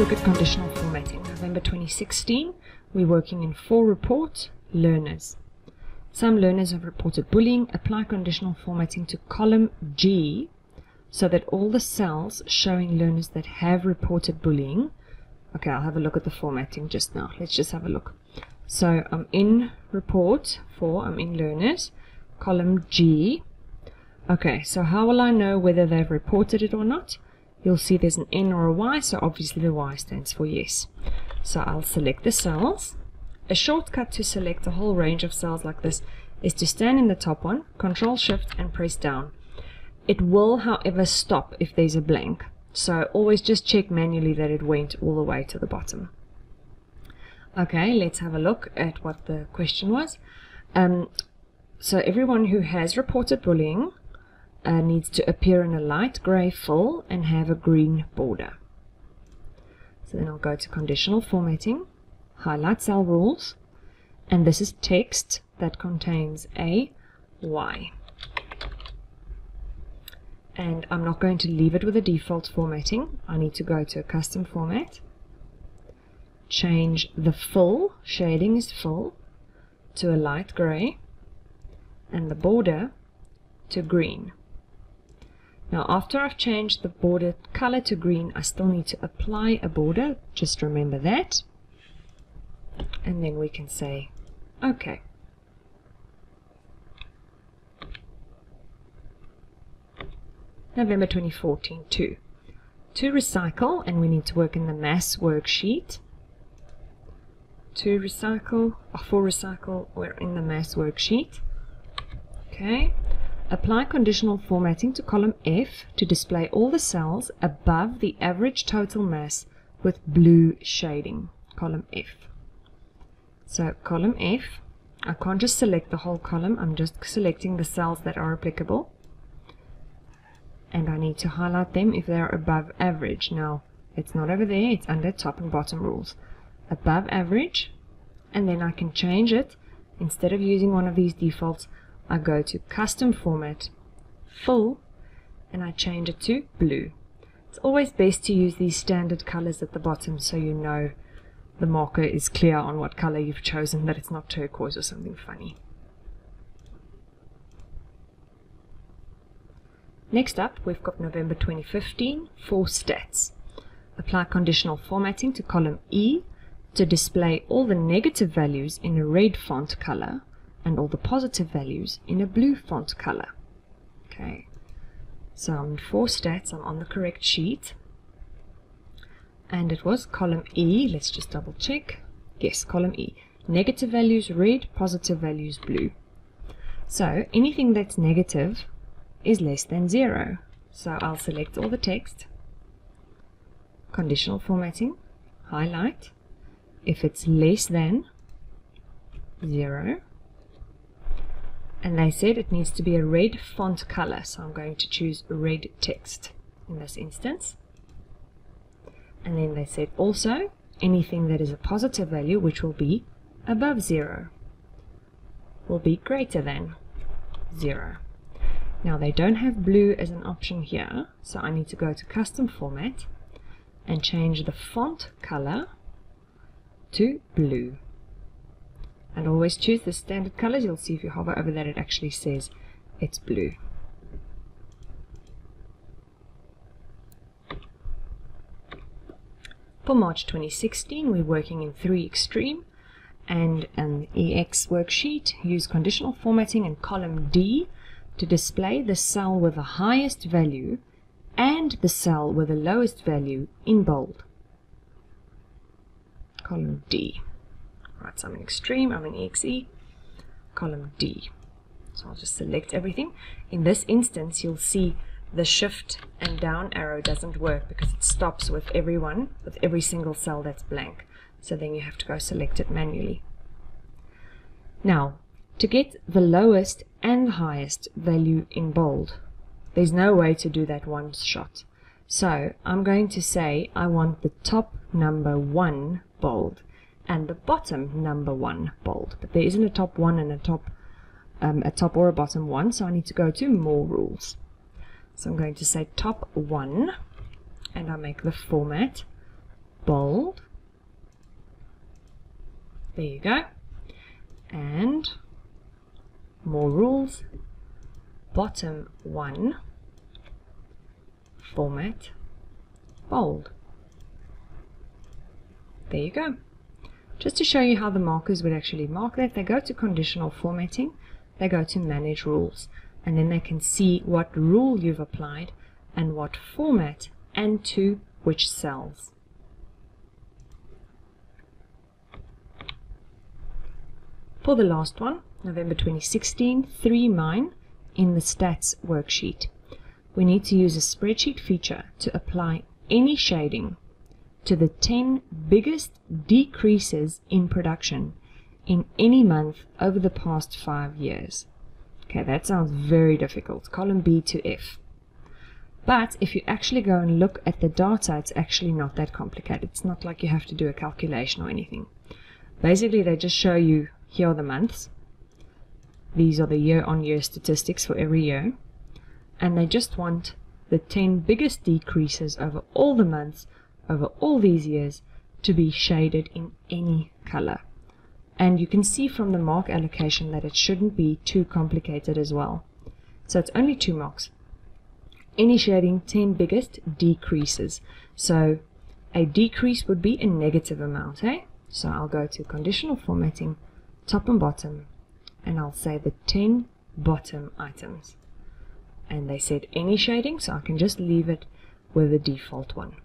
look at conditional formatting. November 2016, we're working in 4 report learners. Some learners have reported bullying. Apply conditional formatting to column G so that all the cells showing learners that have reported bullying. Okay, I'll have a look at the formatting just now. Let's just have a look. So I'm in report 4, I'm in learners, column G. Okay, so how will I know whether they've reported it or not? You'll see there's an N or a Y, so obviously the Y stands for yes. So I'll select the cells. A shortcut to select a whole range of cells like this is to stand in the top one, Ctrl-Shift and press down. It will, however, stop if there's a blank. So always just check manually that it went all the way to the bottom. Okay, let's have a look at what the question was. So everyone who has reported bullying needs to appear in a light grey fill and have a green border. So then I'll go to conditional formatting, highlight cell rules, and this is text that contains a Y. And I'm not going to leave it with the default formatting. I need to go to a custom format, change the fill, shading is fill, to a light grey, and the border to green. Now, after I've changed the border color to green, I still need to apply a border, just remember that, and then we can say OK. November 2014 2. To recycle, and we need to work in the mass worksheet. To recycle, or for recycle, we're in the mass worksheet. OK. Apply conditional formatting to column F to display all the cells above the average total mass with blue shading, column F. So column F, I can't just select the whole column, I'm just selecting the cells that are applicable. And I need to highlight them if they are above average. Now, it's not over there, it's under top and bottom rules. Above average, and then I can change it. Instead of using one of these defaults, I go to custom format, fill, and I change it to blue. It's always best to use these standard colors at the bottom so you know the marker is clear on what color you've chosen, that it's not turquoise or something funny. Next up, we've got November 2015 for stats. Apply conditional formatting to column E to display all the negative values in a red font color and all the positive values in a blue font color. Okay, so I'm for stats, I'm on the correct sheet, and it was column E, let's just double check, yes, column E, negative values red, positive values blue. So anything that's negative is less than 0, so I'll select all the text, conditional formatting, highlight, if it's less than 0, and they said it needs to be a red font color, so I'm going to choose red text in this instance. And then they said also anything that is a positive value, which will be above 0, will be greater than 0. Now they don't have blue as an option here, so I need to go to custom format and change the font color to blue. And always choose the standard colors. You'll see if you hover over that it actually says it's blue. For March 2016 we're working in 3 extreme and an EX worksheet. Use conditional formatting in column D to display the cell with the highest value and the cell with the lowest value in bold. Column D. Right, so I'm in extreme, I'm in EXE, column D. So I'll just select everything. In this instance, you'll see the shift and down arrow doesn't work because it stops with everyone, with every single cell that's blank. So then you have to go select it manually. Now, to get the lowest and highest value in bold, there's no way to do that one shot. So I'm going to say I want the top number 1 bold and the bottom number 1 bold, but there isn't a top 1 and a top or a bottom 1, so I need to go to more rules. So I'm going to say top 1, and I make the format bold. There you go. And more rules, bottom one, format, bold. There you go. Just to show you how the markers would actually mark that, they go to conditional formatting, they go to manage rules, and then they can see what rule you've applied and what format and to which cells. For the last one, November 2016, 3Mine in the stats worksheet. We need to use a spreadsheet feature to apply any shading to the 10 biggest decreases in production in any month over the past 5 years. Okay, that sounds very difficult, column B to F. But if you actually go and look at the data, it's actually not that complicated. It's not like you have to do a calculation or anything. Basically, they just show you, here are the months. These are the year-on-year statistics for every year. And they just want the 10 biggest decreases over all the months, over all these years, to be shaded in any color. And you can see from the mark allocation that it shouldn't be too complicated as well. So it's only 2 marks. Any shading, 10 biggest decreases. So a decrease would be a negative amount, eh? So I'll go to conditional formatting, top and bottom, and I'll say the 10 bottom items. And they said any shading, so I can just leave it with the default one.